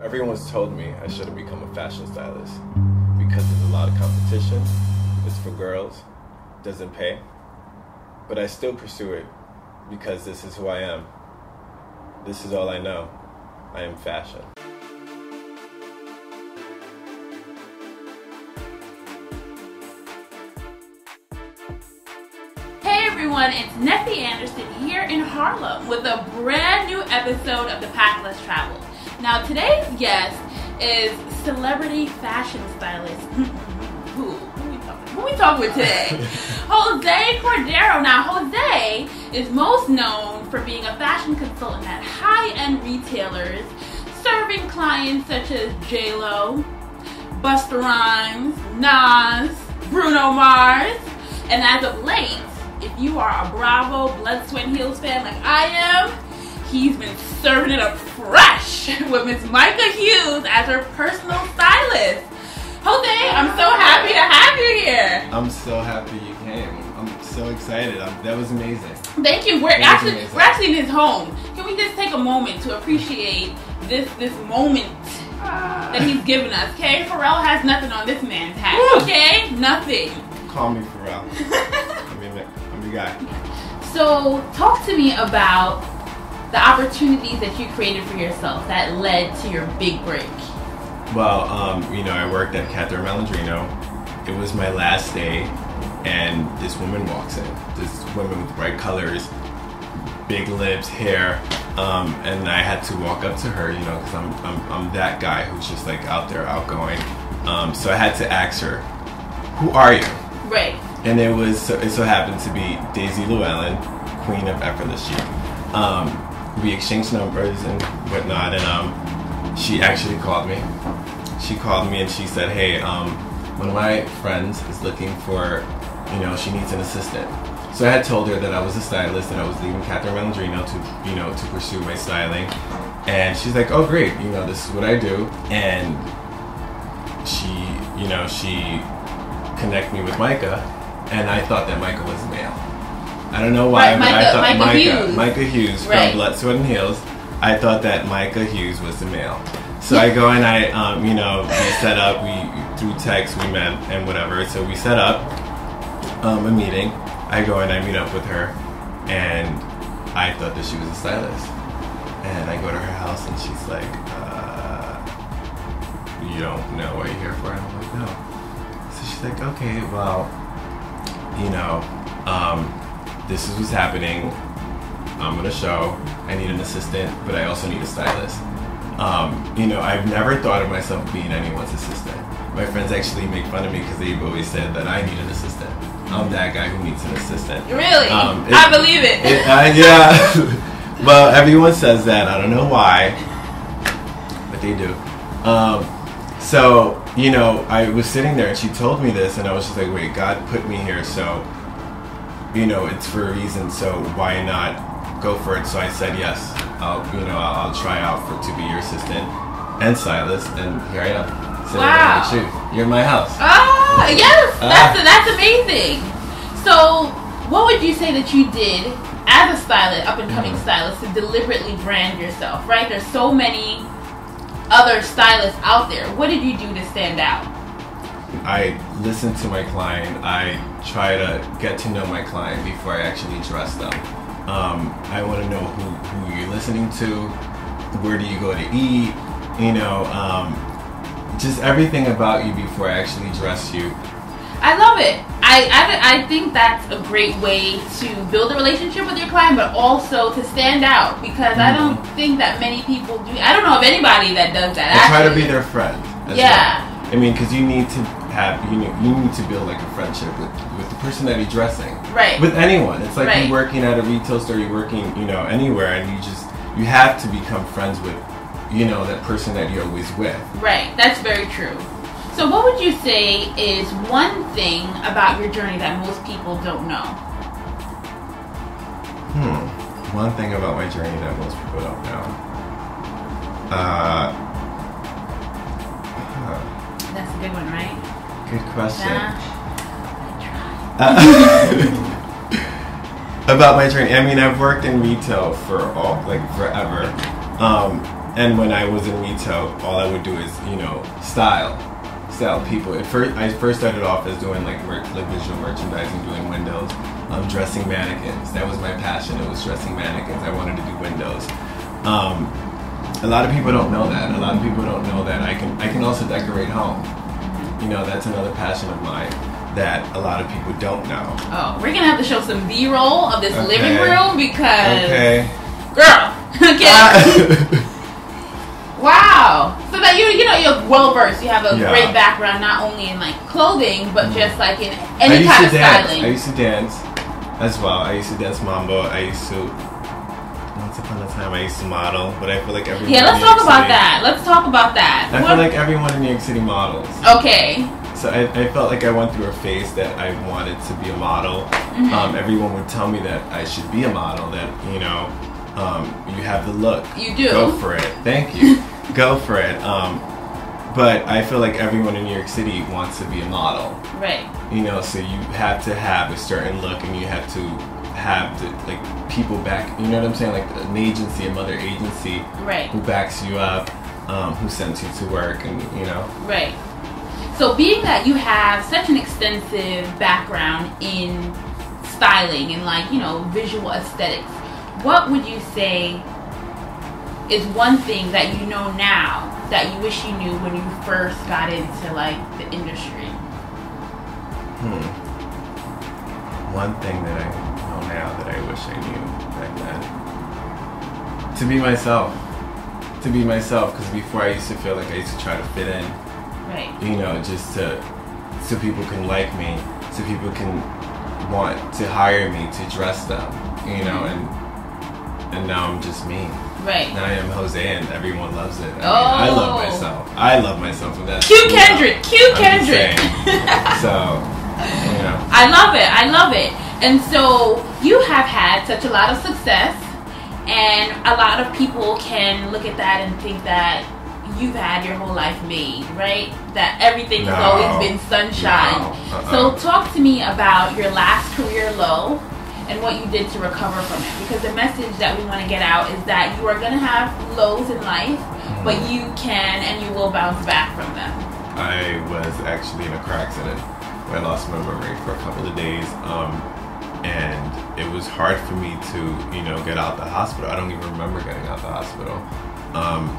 Everyone's told me I should have become a fashion stylist because there's a lot of competition, it's for girls, doesn't pay, but I still pursue it because this is who I am. This is all I know. I am fashion. It's Neffy Anderson here in Harlem with a brand new episode of The Path Less Traveled. Now today's guest is celebrity fashion stylist. Who we talking with today? Jose Cordero. Now Jose is most known for being a fashion consultant at high-end retailers, serving clients such as J.Lo, Busta Rhymes, Nas, Bruno Mars, and as of late, if you are a Bravo, Blood, Sweat, Heels fan like I am, he's been serving it up fresh with Miss Mica Hughes as her personal stylist. Jose, I'm so happy to have you here. I'm so happy you came. I'm so excited. That was amazing. Thank you. We're actually in his home. Can we just take a moment to appreciate this moment that he's given us? Okay, Pharrell has nothing on this man's hat. Woo. Okay, nothing. Call me Pharrell. Guy. So talk to me about the opportunities that you created for yourself that led to your big break. Well, I worked at Catherine Malandrino. It was my last day and this woman walks in. This woman with bright colors, big lips, hair, and I had to walk up to her, because I'm that guy who's just like out there outgoing. So I had to ask her, who are you? Right. And it so happened to be Daisy Llewellyn, queen of effortless chic. We exchanged numbers and whatnot, and she actually called me. She called me and she said, hey, one of my friends is looking for, she needs an assistant. So I had told her that I was a stylist and I was leaving Catherine Malandrino to pursue my styling. And she's like, oh great, this is what I do. And she connected me with Mica. And I thought that Mica was male. I don't know why, but I thought Mica Hughes from Blood, Sweat, and Heels. I thought that Mica Hughes was the male. So I go and we set up, through text, we met and whatever. So we set up a meeting. I go and I meet up with her. And I thought that she was a stylist. And I go to her house and she's like, you don't know what you're here for? And I'm like, no. So she's like, okay, well, this is what's happening. I'm gonna show. I need an assistant, but I also need a stylist. I've never thought of myself being anyone's assistant. My friends actually make fun of me because they've always said that I need an assistant. I'm that guy who needs an assistant. Really? I believe it. Yeah. Well, everyone says that. I don't know why, but they do. I was sitting there and she told me this and I was just like, wait, God put me here, so, it's for a reason, so why not go for it? So I said, yes, I'll try out to be your assistant and stylist, and here I am. Sitting wow. Down with you. You're in my house. Oh, yes, that's amazing. So what would you say that you did as a stylist, up-and-coming stylist, to deliberately brand yourself, right? There's so many other stylists out there. What did you do to stand out? I listened to my client. I try to get to know my client before I actually dress them. I want to know who you're listening to, where do you go to eat, just everything about you before I actually dress you. I love it. I think that's a great way to build a relationship with your client, but also to stand out, because I don't think that many people do. I don't know of anybody that does that. Try to be their friend. Yeah. Well. I mean, because you need to build like a friendship with the person that you're dressing. Right. With anyone, it's like you're working at a retail store, you're working anywhere, and you have to become friends with that person that you're always with. Right. That's very true. So what would you say is one thing about your journey that most people don't know? One thing about my journey that most people don't know. That's a good one, right? Good question. Nah, I tried. About my journey. I mean, I've worked in retail for forever. And when I was in retail, all I would do is, you know, style people. I first started off as doing like visual merchandising, doing windows, dressing mannequins. That was my passion. It was dressing mannequins. I wanted to do windows. A lot of people don't know that. A lot of people don't know that I can also decorate home. You know, that's another passion of mine that a lot of people don't know. Oh, we're gonna have to show some B-roll of this living room because, girl, wow. So that you know you're well versed. You have a great background, not only in like clothing, but just like in any kind of styling. I used to dance as well. I used to dance mambo. Once upon a time, I used to model, but I feel like everyone. Yeah, let's talk about that. Let's talk about that. I feel like everyone in New York City models. Okay. So I felt like I went through a phase that I wanted to be a model. Mm-hmm. Everyone would tell me that I should be a model. That, you know, you have the look. You do. Go for it. Thank you. Go for it. But I feel like everyone in New York City wants to be a model. Right. You know, so you have to have a certain look, and you have to have the, like, people back. You know what I'm saying? Like an agency, a mother agency, right? Who backs you up, who sends you to work, and you know. Right. So being that you have such an extensive background in styling and, like, you know, visual aesthetics, what would you say is one thing that you know now that you wish you knew when you first got into, like, the industry? One thing that I know now that I wish I knew back then. To be myself. To be myself, because before I used to feel like I used to try to fit in. Right. You know, just so people can like me, so people can want to hire me to dress them, you know, and now I'm just me. Right. Now I am Jose, and everyone loves it. I mean, I love myself. I love myself for that. Cue Kendrick. Cue Kendrick. So, you know. I love it. I love it. And so you have had such a lot of success, and a lot of people can look at that and think that you've had your whole life made, right? That everything has always been sunshine. So talk to me about your last career low and what you did to recover from it. Because the message that we want to get out is that you are going to have lows in life, but you can and you will bounce back from them. I was actually in a car accident where I lost my memory for a couple of days. And it was hard for me to, you know, get out the hospital. I don't even remember getting out the hospital.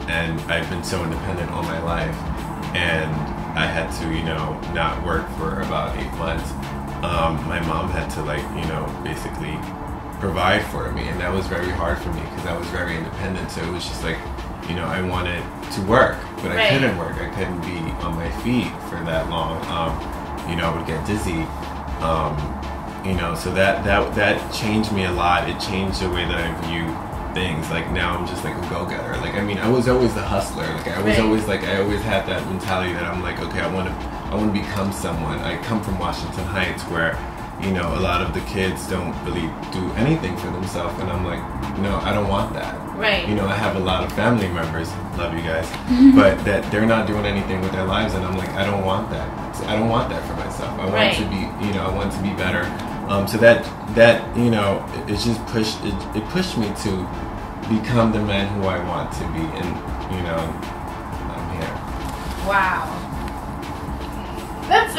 And I've been so independent all my life, and I had to, you know, not work for about 8 months. My mom had to, like, you know, basically provide for me, and that was very hard for me because I was very independent. So it was just like, you know, I wanted to work, but I couldn't work. I couldn't be on my feet for that long. You know, I would get dizzy. You know, so that changed me a lot. It changed the way that I view things. Like, now I'm just like a go-getter. Like, I mean, I was always the hustler. Like, I was always like, I always had that mentality that I'm like, okay, I want to become someone. I come from Washington Heights, where, you know, a lot of the kids don't really do anything for themselves, and I'm like, no, I don't want that. Right. You know, I have a lot of family members, love you guys, but that they're not doing anything with their lives, and I'm like, I don't want that. So I don't want that for myself. I want to be, you know, I want to be better. So that you know, it just pushed it pushed me to become the man who I want to be, and, you know, I'm here. Wow. That's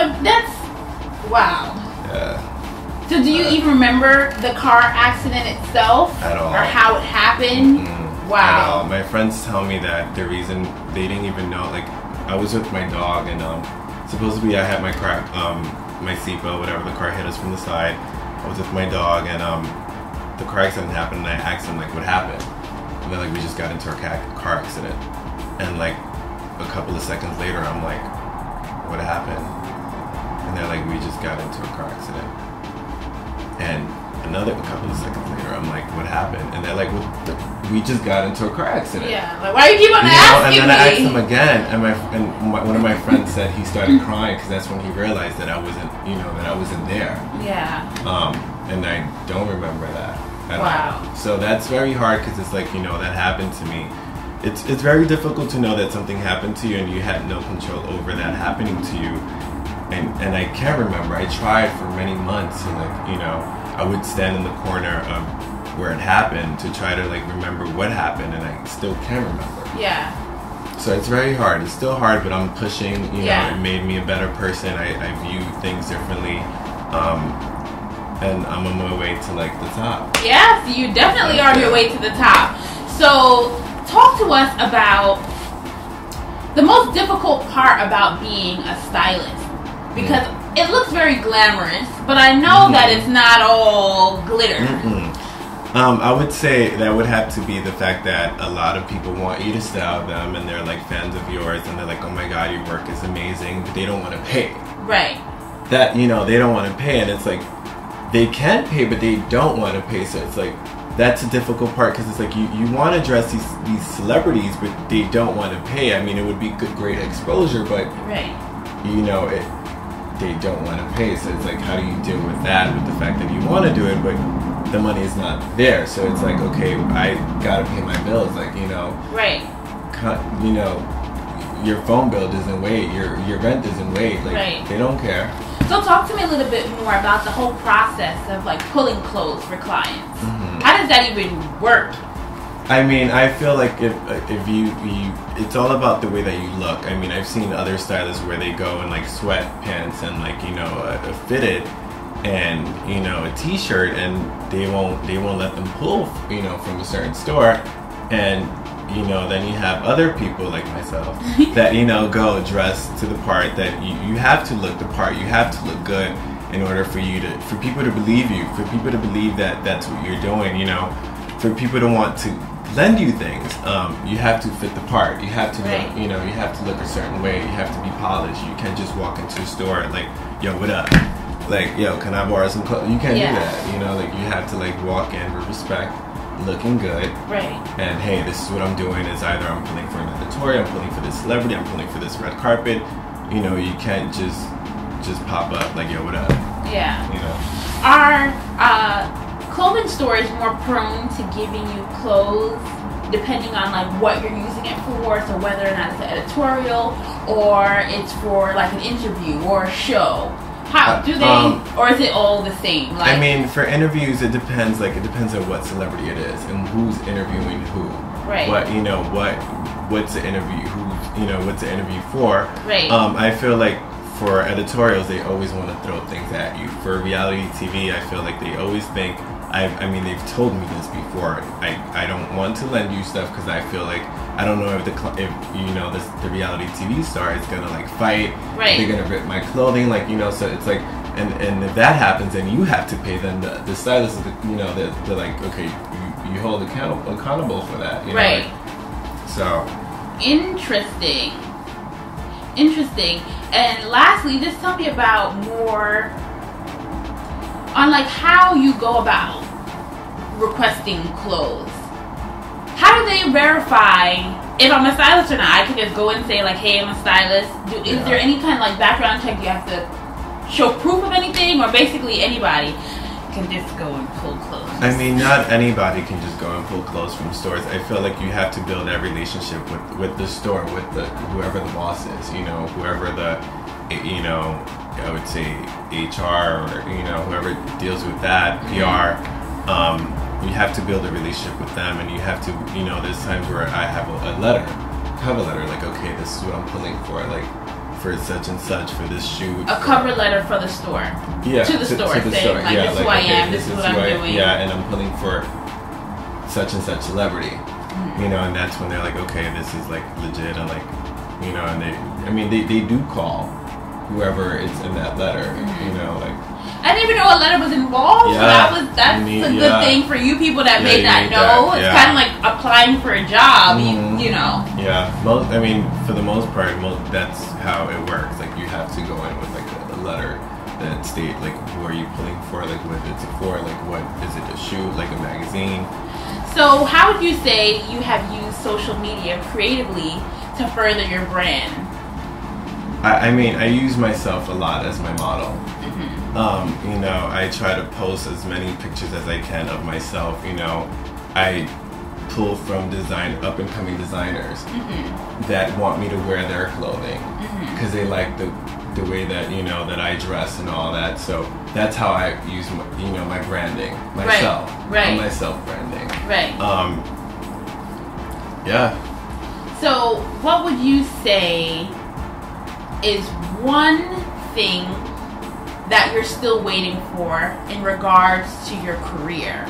wow. Yeah. So do you even remember the car accident itself at all, or how it happened? Wow. At all. My friends tell me that the reason they didn't even know, like, I was with my dog, and supposedly I had my car. My seatbelt, whatever, the car hit us from the side. I was with my dog, and the car accident happened, and I asked them, like, what happened? And they're like, we just got into a car accident. And, like, a couple of seconds later, I'm like, what happened? And they're like, we just got into a car accident. And a couple of seconds later, I'm like, what happened? And they're like, we just got into a car accident. Yeah, like, why do you keep on asking me? And then I asked him again, and one of my friends said he started crying because that's when he realized that I wasn't, you know, that I wasn't there. Yeah. And I don't remember that at all. So that's very hard because it's like, you know, that happened to me. It's very difficult to know that something happened to you and you had no control over that happening to you. And I can't remember. I tried for many months to, like, you know, I would stand in the corner of where it happened to try to like remember what happened, and I still can't remember. Yeah. So it's very hard. It's still hard, but I'm pushing. You know, it made me a better person. I view things differently, and I'm on my way to like the top. Yes, you definitely are on your way to the top. So talk to us about the most difficult part about being a stylist, because it looks very glamorous, but I know that it's not all glitter. I would say that would have to be the fact that a lot of people want you to style them, and they're like fans of yours, and they're like, oh my god, your work is amazing, but they don't want to pay. Right. That, you know, they don't want to pay, and it's like, they can pay, but they don't want to pay, so it's like, that's a difficult part, because it's like, you want to dress these celebrities, but they don't want to pay. I mean, it would be good, great exposure, but, you know, they don't want to pay, so it's like, how do you deal with that, with the fact that you want to do it, but the money is not there, so it's like, okay, I gotta pay my bills, like, you know, you know, your phone bill doesn't wait, your rent doesn't wait, like, they don't care. So talk to me a little bit more about the whole process of like pulling clothes for clients. How does that even work? I mean, I feel like if you, it's all about the way that you look. I mean, I've seen other stylists where they go in like sweatpants and like, you know, a fitted, and, you know, a t-shirt, and they won't let them pull, you know, from a certain store. And, you know, then you have other people like myself that, you know, go dressed to the part, that you have to look the part, you have to look good in order for you to, for people to believe you, for people to believe that that's what you're doing, you know, for people to want to lend you things. You have to fit the part, you have to look, you know, you have to look a certain way, you have to be polished. You can't just walk into a store and like, yo, what up? Like, yo, can I borrow some clothes? You can't do that, you know, like, you have to like walk in with respect, looking good, and hey, this is what I'm doing, is either I'm pulling for an editorial, I'm pulling for this celebrity, I'm pulling for this red carpet. You know, you can't just pop up like, yo, what up? You know, are clothing stores more prone to giving you clothes depending on like what you're using it for, so whether or not it's an editorial, or it's for like an interview or a show? How do they, or is it all the same? Like, I mean, for interviews, it depends. Like, it depends on what celebrity it is and who's interviewing who. What, you know, what's the interview? Who, you know, what's the interview for? I feel like for editorials, they always want to throw things at you. For reality TV, I feel like they always think. I mean, they've told me this before. I don't want to lend you stuff because I feel like I don't know if you know the reality TV star is gonna like fight. They're gonna rip my clothing, like, you know. So it's like, and if that happens, then you have to pay them. The stylist, you know, they're like, okay, you hold accountable for that, you know? So interesting. And lastly, just tell me about more on like how you go about requesting clothes. How do they verify if I'm a stylist or not? I can just go and say like, hey, I'm a stylist. Is there any kind of like background check? You have to show proof of anything, or basically anybody can just go and pull clothes? I mean, not anybody can just go and pull clothes from stores. I feel like you have to build that relationship with the store, with the whoever the boss is, you know, whoever the, you know, I would say HR, or, you know, whoever deals with that, PR. You have to build a relationship with them, and you have to, you know, there's times where I have a cover letter, like, okay, this is what I'm pulling for, like, for such and such, for this shoot. A cover letter for the store. Yeah. To the store. Like, yeah, this is who I am, this is what I'm doing. Yeah, and I'm pulling for such and such celebrity. You know, and that's when they're like, okay, this is, like, legit, and, like, you know, and they do call whoever is in that letter, you know, like. I didn't even know a letter was involved, so that's a good thing for you people that may not know. It's kind of like applying for a job, you know. Yeah, for the most part, that's how it works. Like, you have to go in with like a letter that state like, who are you pulling for, like what it's for, like what is it, a shoot, like a magazine. So how would you say you have used social media creatively to further your brand? I mean, I use myself a lot as my model. You know, I try to post as many pictures as I can of myself. You know, I pull from up and coming designers that want me to wear their clothing because they like the the way that, you know, that I dress and all that. So that's how I use my, you know, my branding, myself, right. my self branding, right. Yeah. So what would you say is one thing that you're still waiting for in regards to your career?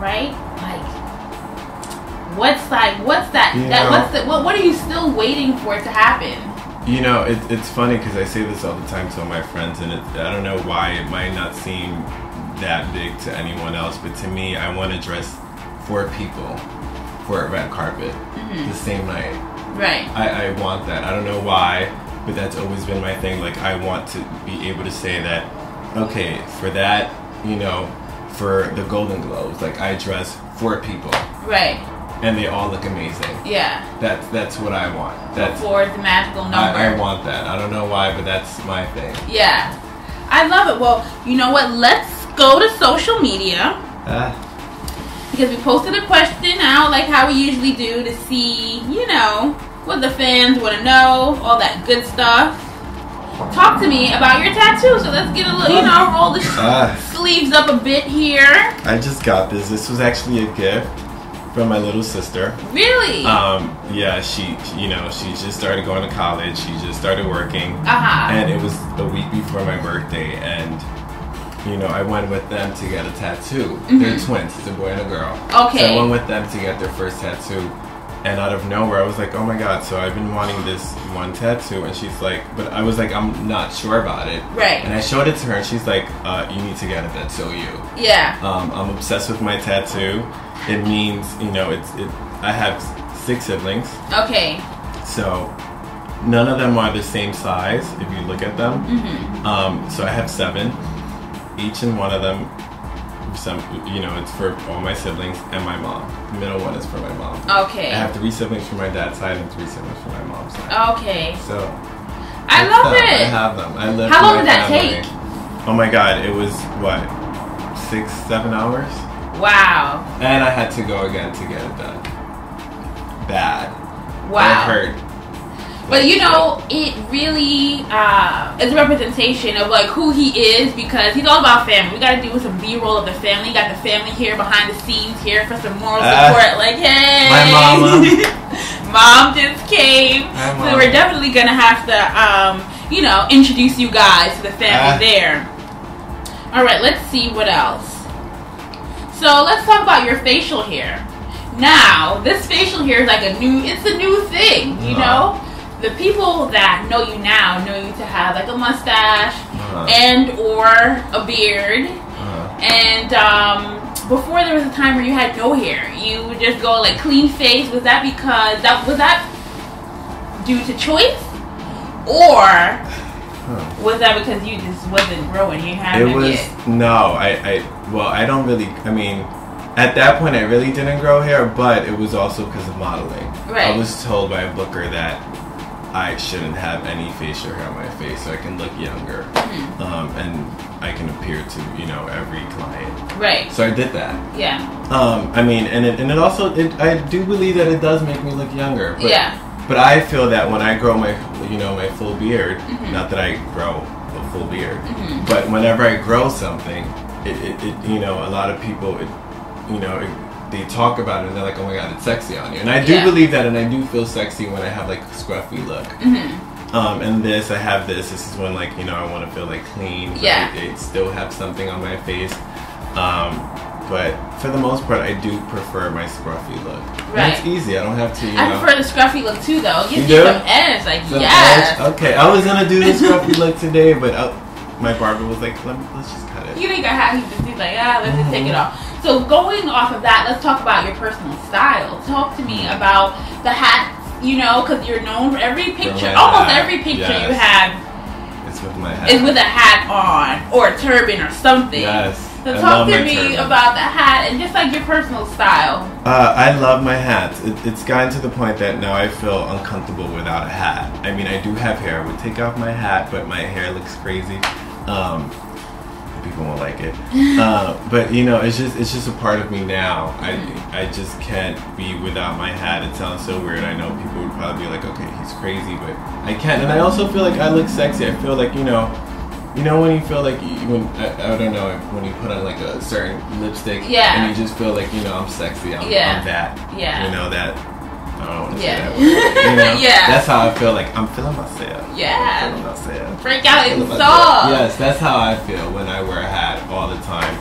Right? Like, what are you still waiting for it to happen? You know, it's funny because I say this all the time to my friends, and I don't know why it might not seem that big to anyone else, but to me, I want to dress for people for a red carpet the same night. Right. I want that. I don't know why, but that's always been my thing. Like, I want to be able to say that, okay, for that, you know, for the Golden Globes, like, I dress for people. Right. And they all look amazing. Yeah. That's what I want. That's for the magical number. I want that. I don't know why, but that's my thing. Yeah. I love it. Well, you know what? Let's go to social media. Because we posted a question out, like how we usually do, to see, you know, what the fans want to know, all that good stuff. Talk to me about your tattoo. So let's get a little, you know, roll the sleeves up a bit here. I just got this. This was actually a gift from my little sister. Really? Yeah, she just started going to college. She just started working. And it was the week before my birthday, and you know, I went with them to get a tattoo. They're twins. It's a boy and a girl. Okay. So I went with them to get their first tattoo. And out of nowhere, I was like, oh my God, so I've been wanting this one tattoo. And she's like, but I was like, I'm not sure about it. Right. And I showed it to her, and she's like, you need to get it. That's so you. Yeah. I'm obsessed with my tattoo. It means, you know, I have 6 siblings. Okay. So none of them are the same size, if you look at them. So I have 7. Each and one of them, you know, it's for all my siblings and my mom. The middle one is for my mom. Okay. I have 3 siblings from my dad's side and 3 siblings from my mom's side. Okay. So I love it. I have them. I live. How long did that take? Oh my God, it was what, 6-7 hours. Wow. And I had to go again to get it done. Bad. Wow. It hurt. But you know, it really is a representation of like who he is, because he's all about family. We got to do with some B-roll of the family. You got the family here behind the scenes here for some moral support. Like, hey, my mama, mom just came. Hi, mom. So we're definitely gonna have to, you know, introduce you guys to the family there. All right, let's see what else. So let's talk about your facial hair. Now, this facial hair is like a new thing, you know. The people that know you now know you to have like a mustache and or a beard. And before there was a time where you had no hair. You would just go like clean face. Was that because was that due to choice, or was that because you just wasn't growing? You hadn't yet? No, I don't really. I mean, at that point I really didn't grow hair, but it was also because of modeling. Right. I was told by a booker that I shouldn't have any facial hair on my face so I can look younger, and I can appear to, you know, every client. Right. So I did that. Yeah. I mean, and it also, I do believe that it does make me look younger. But, yeah. But I feel that when I grow my, you know, my full beard, not that I grow a full beard, but whenever I grow something, it you know, a lot of people, they talk about it and they're like, oh my God, it's sexy on you. And I do believe that, and I do feel sexy when I have like a scruffy look. And I have this. This is when, like, you know, I want to feel like clean. But I still have something on my face. But for the most part, I do prefer my scruffy look. Right. And it's easy. I don't have to, I prefer the scruffy look too, though. You see some edge. Like, yes. Edge? Okay. I was going to do the scruffy look today, but my barber was like, let's just cut it. You think I had to be like, let's just take it off. So going off of that, let's talk about your personal style. Talk to me about the hats, you know, because you're known for every picture, every picture you have. It's with my hat. It's with a hat on, or a turban, or something. Yes. So talk to me about the hat and just like your personal style. I love my hats. It's gotten to the point that now I feel uncomfortable without a hat. I mean, I do have hair. I would take off my hat, but my hair looks crazy. people won't like it. But you know, it's just a part of me now. I just can't be without my hat. It sounds so weird. I know people would probably be like, okay, he's crazy, but I can't. And I also feel like I look sexy. I feel like, you know when you feel like I don't know, when you put on like a certain lipstick, yeah, and you just feel like, I'm sexy. I'm that. Yeah. I don't want to say that word. Yeah. That's how I feel. Like, I'm feeling myself. Yeah. I'm feeling myself. Break out in song. Yes, that's how I feel when I wear a hat all the time.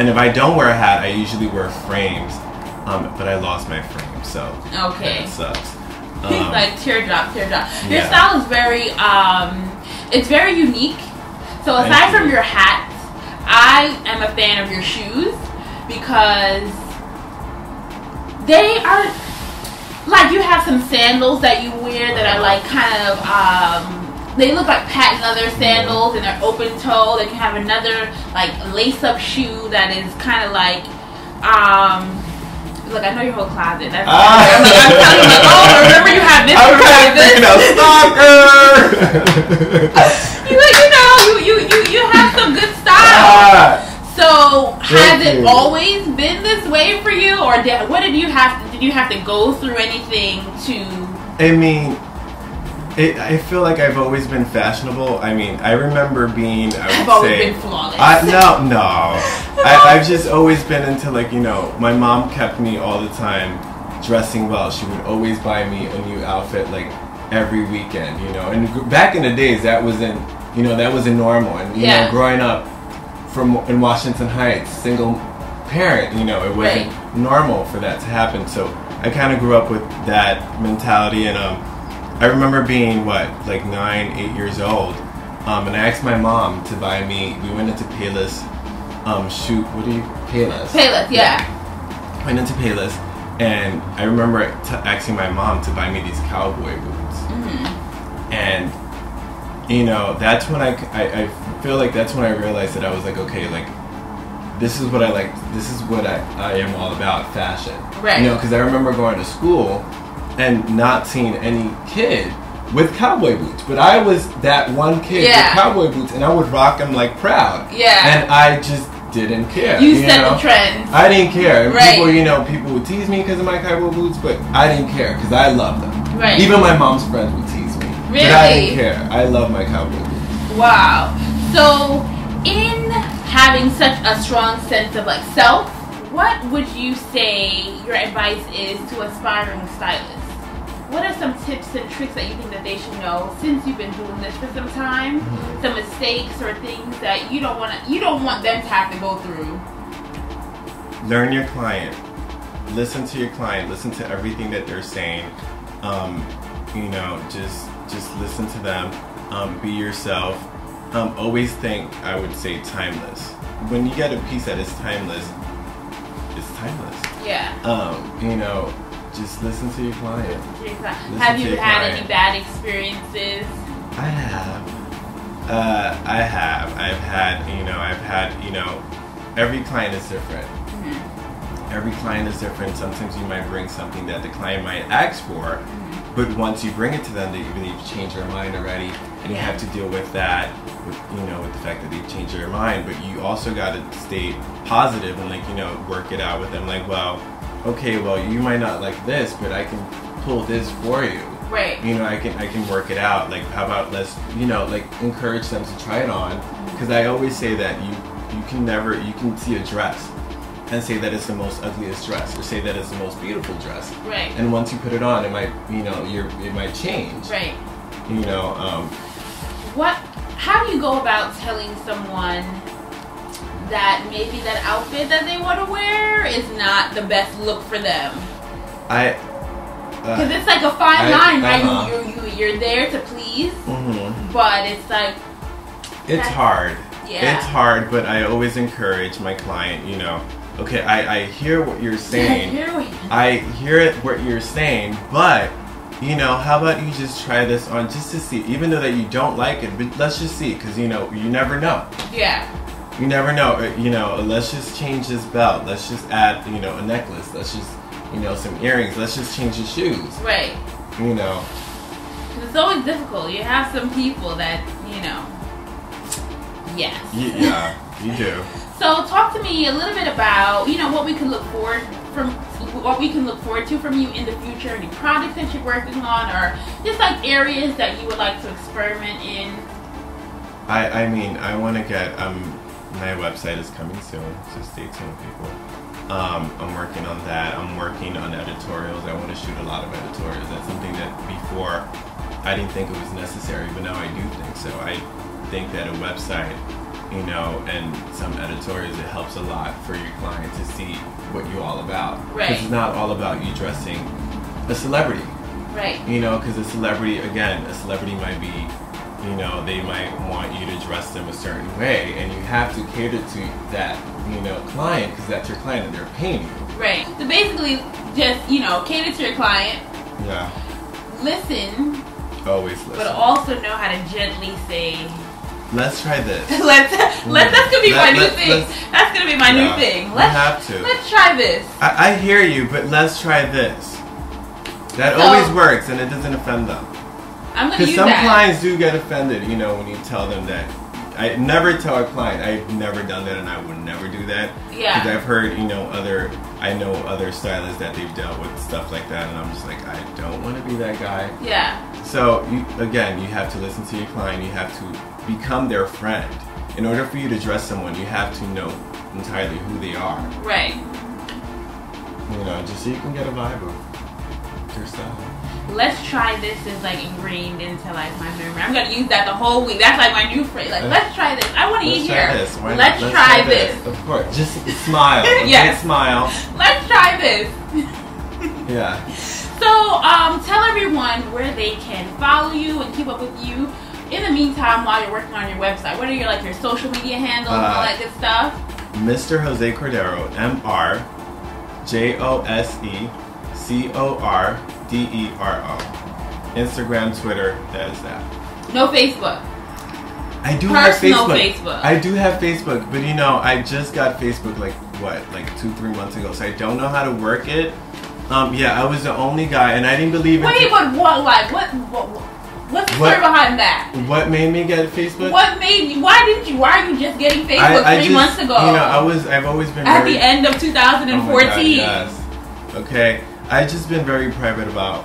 And if I don't wear a hat, I usually wear frames. But I lost my frame, so that sucks. He's like teardrop. Your style is very it's very unique. So aside from your hats, I am a fan of your shoes because they are. Like, you have some sandals that you wear that are like kind of, they look like patent leather sandals and they're open toe. Then you have another like lace up shoe that is kind of like, look, I know your whole closet. That's I'm telling you, remember you have this. I'm kind of thinking of stalker. you have some good style. So has it always been this way for you, or what did you have? Did you have to go through anything to? I mean, I feel like I've always been fashionable. I mean, I remember being. I've always been flawless. No. I've just always been into, like, my mom kept me all the time dressing well. She would always buy me a new outfit like every weekend. And back in the days that wasn't normal. And you know, growing up. In Washington Heights, single parent, it wasn't normal for that to happen. So I kind of grew up with that mentality, and I remember being 9, 8 years old, and I asked my mom to buy me. We went into Payless, Payless. Payless, yeah. Went into Payless, and I remember asking my mom to buy me these cowboy boots, and. That's when I feel like that's when I realized that I was like, okay, like, this is what I like. This is what I am all about, fashion. Right. Because I remember going to school and not seeing any kid with cowboy boots. But I was that one kid with cowboy boots, and I would rock them like proud. Yeah. And I just didn't care. You set the trend. I didn't care. Right. People would tease me because of my cowboy boots, but I didn't care because I loved them. Right. Even my mom's friends would tease me. Really? But I didn't care. I love my cowboy boots. Wow. So, in having such a strong sense of self, what would you say your advice is to aspiring stylists? What are some tips and tricks that you think that they should know, since you've been doing this for some time? Some mistakes or things that you don't want them to have to go through. Learn your client. Listen to your client. Listen to everything that they're saying. Just listen to them, be yourself. Always think, I would say, timeless. When you get a piece that is timeless, it's timeless. Yeah. Just listen to your client. Have you had any bad experiences? I have. I've had, every client is different. Every client is different. Sometimes you might bring something that the client might ask for, but once you bring it to them, they've changed their mind already, and you have to deal with that, with the fact that they've changed their mind. But you also got to stay positive and work it out with them. Like, you might not like this, but I can pull this for you. Right. I can work it out. Like, how about let's encourage them to try it on, because I always say that you can see a dress and say that it's the most ugliest dress, or say that it's the most beautiful dress. Right. And once you put it on, it might, it might change. Right. How do you go about telling someone that maybe that outfit that they want to wear is not the best look for them? Because it's like a fine line, right? You're there to please, but it's like... It's hard. Yeah. It's hard, but I always encourage my client, okay, I hear what you're saying. I hear what you're saying, but, how about you just try this on just to see, even though that you don't like it, but let's just see, because, you never know. Yeah. You never know. Let's just change this belt. Let's just add, a necklace. Let's just, some earrings. Let's just change the shoes. Right. It's always difficult. You have some people that, Yes. Yeah, you do. So talk to me a little bit about, you know, what we can look forward to from you in the future, any projects that you're working on, or just like areas that you would like to experiment in. I mean, I want to get, my website is coming soon, so stay tuned, people. I'm working on that. I'm working on editorials. I want to shoot a lot of editorials. That's something that before I didn't think it was necessary, but now I do think so. I think that a website, you know, and some editorials, it helps a lot for your client to see what you're all about. Right. Because it's not all about you dressing a celebrity. Right. You know, because a celebrity, again, a celebrity might be, you know, they might want you to dress them a certain way, and you have to cater to that, you know, client, because that's your client and they're paying you. Right. So basically, just, you know, cater to your client. Yeah. Listen. Always listen. But also know how to gently say, let's try this. That's gonna be my new thing. That's gonna be my new thing. Let's try this. I hear you, but let's try this. That always works, and it doesn't offend them. I'm gonna use that. Because some clients do get offended, you know, when you tell them that. I never tell a client, I've never done that, and I would never do that. Yeah. Because I've heard, you know, I know other stylists that they've dealt with stuff like that, and I'm just like, I don't want to be that guy. Yeah. So, again, you have to listen to your client. You have to become their friend. In order for you to dress someone, you have to know entirely who they are. Right. You know, just so you can get a vibe of their style. Let's try this is like ingrained into like my memory. I'm gonna use that the whole week. That's like my new phrase. Like, let's try this. I want to eat here. Let's try this. Of course, just smile. Yeah, smile. Let's try this. Yeah. So, tell everyone where they can follow you and keep up with you. In the meantime, while you're working on your website, what are your like your social media handles and all that good stuff? Mr. Jose Cordero, MrJoseCordero. Instagram, Twitter, that is that. No Facebook. I do have Facebook. I do have Facebook, but you know, I just got Facebook like 2-3 months ago, so I don't know how to work it. Yeah, I was the only guy, and I didn't believe it. Wait, but what? Like, what's the story behind that? What made me get Facebook? What made you? Why didn't you? Why are you just getting Facebook three months ago? You know, I've always been at the end of 2014. Oh my God, yes. Okay. I've just been very private about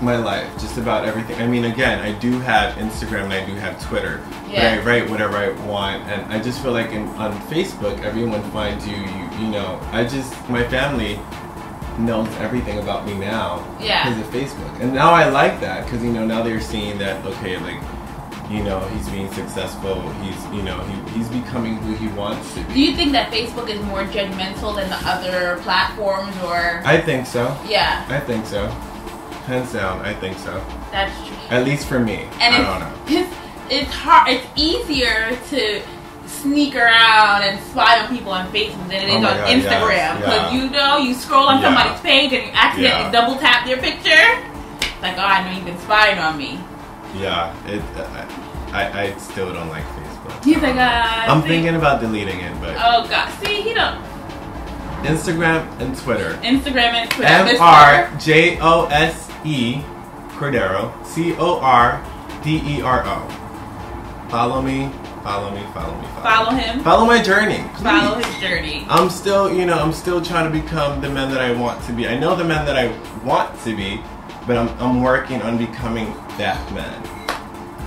my life, just about everything. I mean, again, I do have Instagram and I do have Twitter. Yeah. But I write whatever I want, and I just feel like on Facebook, everyone finds you. You know, my family knows everything about me now because of Facebook, and now I like that because you know now they're seeing that okay, like you know he's being successful, he's becoming who he wants to be. Do you think that Facebook is more judgmental than the other platforms, or? I think so. Yeah. I think so. Hands down, I think so. That's true. At least for me. And it's hard. It's easier to sneak around and spy on people on Facebook than it is on Instagram. Because you know, you scroll on somebody's page and you accidentally double tap their picture. It's like, oh, I know you've been spying on me. Yeah, I still don't like Facebook. He's like, I'm thinking about deleting it, but oh God, see, he don't. Instagram and Twitter. Instagram and Twitter. MrJose Cordero, CORDERO. Follow me. Follow me. Follow me. Follow him. Follow my journey. Please. Follow his journey. I'm still, you know, I'm still trying to become the man that I want to be. I know the man that I want to be. But I'm working on becoming that man.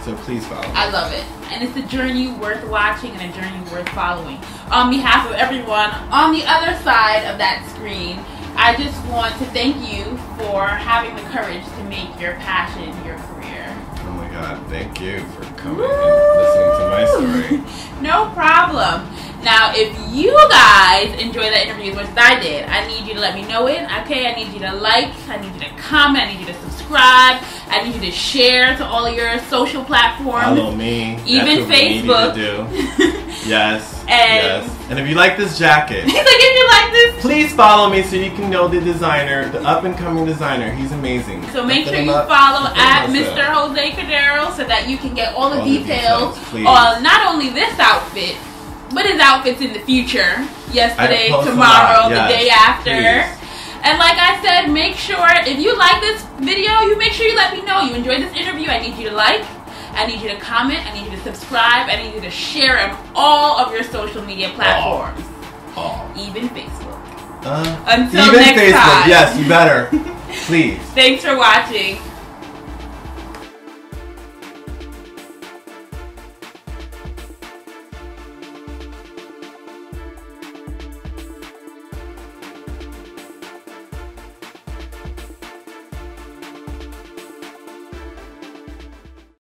So please follow me. I love it. And it's a journey worth watching and a journey worth following. On behalf of everyone on the other side of that screen, I just want to thank you for having the courage to make your passion your career. Oh my God, thank you for coming and listening to my story. No problem. Now, if you guys enjoy that interview as much as I did, I need you to let me know it, okay? I need you to like, I need you to comment, I need you to subscribe, I need you to share to all of your social platforms. Follow me. Even Facebook. That's what we need you to do. Yes. And if you like this jacket. He's like, if you like this. Please follow me so you can know the designer, the up-and-coming designer. He's amazing. So make sure you follow at Mr. Jose Cordero so that you can get all the details on not only this outfit, but his outfits in the future. Yesterday, tomorrow, the day after. Please. And like I said, make sure, if you like this video, you make sure you let me know you enjoyed this interview. I need you to like. I need you to comment, I need you to subscribe, I need you to share it on all of your social media platforms. Even Facebook. Until next time. Even Facebook, yes, you better. Please. Thanks for watching.